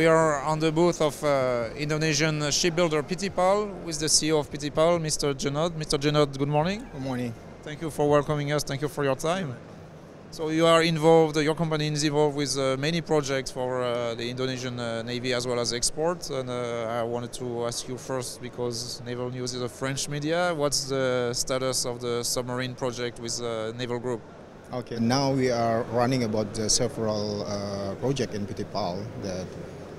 We are on the booth of Indonesian shipbuilder PT PAL with the CEO of PT PAL, Mr. Djenod. Mr. Djenod, good morning. Good morning. Thank you for welcoming us. Thank you for your time. So you are involved, your company is involved with many projects for the Indonesian Navy as well as export. And I wanted to ask you first, because Naval News is a French media, what's the status of the submarine project with Naval Group? Okay, now we are running about several projects in PT PAL that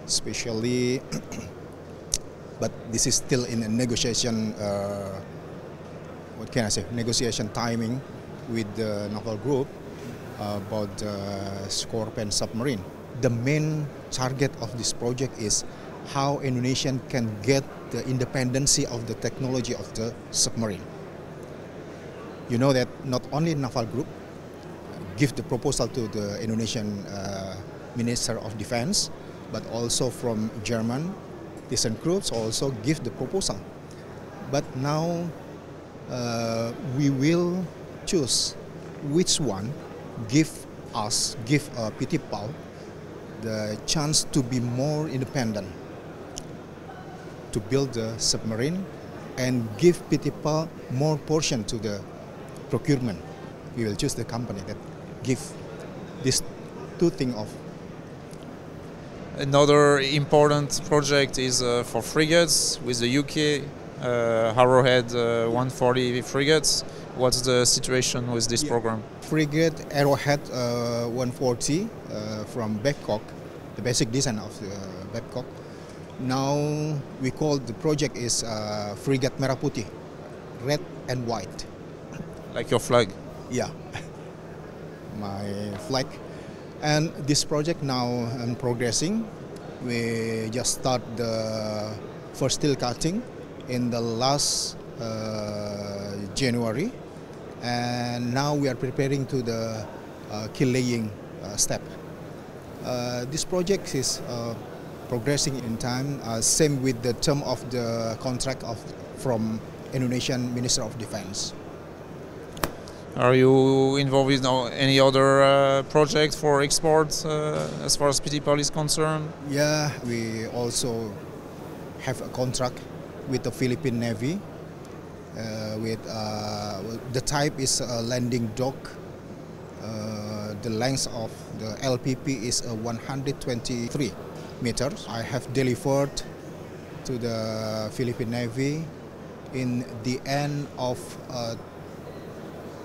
especially, but this is still in a negotiation, negotiation timing with the Naval Group about the Scorpene submarine. The main target of this project is how Indonesian can get the independency of the technology of the submarine. You know that not only Naval Group give the proposal to the Indonesian Minister of Defense, but also from German ThyssenKrupp also give the proposal. But now we will choose which one give PT PAL the chance to be more independent, to build the submarine, and give PT PAL more portion to the procurement. We will choose the company that give these two things off. Another important project is for frigates with the UK, Arrowhead 140 frigates. What's the situation with this program? Frigate Arrowhead 140 from Babcock, the basic design of Babcock. Now we call the project is Frigate Meraputi, red and white. Like your flag? Yeah. My flag. And this project now progressing. We just start the first steel cutting in the last January, and now we are preparing to the keel laying step. This project is progressing in time, same with the term of the contract from Indonesian Minister of Defense. Are you involved in any other project for export as far as PT PAL is concerned? Yeah, we also have a contract with the Philippine Navy. The type is a landing dock. The length of the LPP is 123 meters. I have delivered to the Philippine Navy in the end of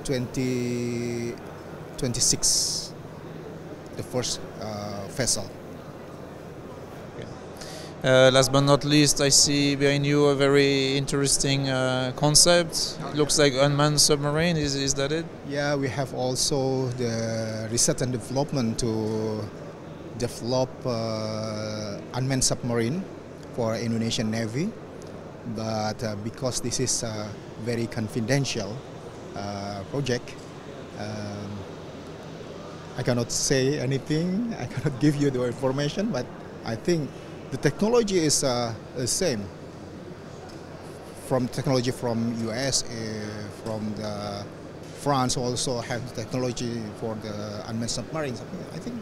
2026, the first vessel. Okay. Last but not least, I see behind you a very interesting concept. It looks like unmanned submarine. Is that it? Yeah, we have also the research and development to develop unmanned submarine for Indonesian Navy, but because this is very confidential project, I cannot say anything, I cannot give you the information, but I think the technology is the same. From technology from US, from the France also have the technology for the unmanned submarines. I think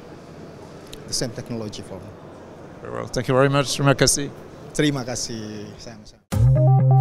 the same technology for them. Very well, thank you very much. Terima kasih. Terima kasih. Sam.